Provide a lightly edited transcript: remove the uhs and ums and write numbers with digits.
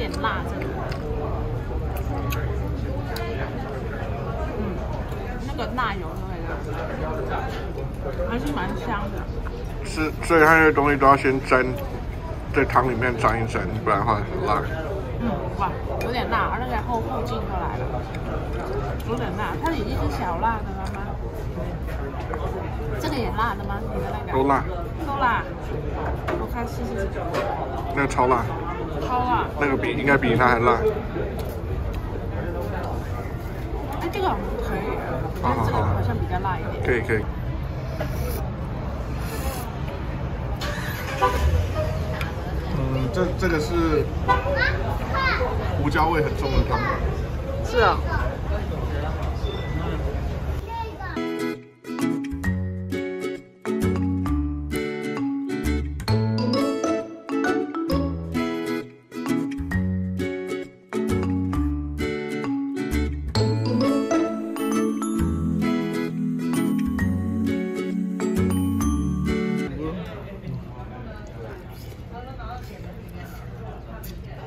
点辣，真的。嗯，那个辣油还是蛮香的。是，所以它这东西都要先沾，在汤里面沾一沾，不然的话很辣。嗯，哇，有点辣，而且后劲都来了，有点辣。它已经是小辣的了吗？这个也辣的吗？你的那个？都辣。都辣。我看试试这个。那个超辣。超辣。那个比应该比它还辣。哎，这个我们可以。 好好好，好像比较辣一点。可以可以。嗯，这个是胡椒味很重的汤。是啊。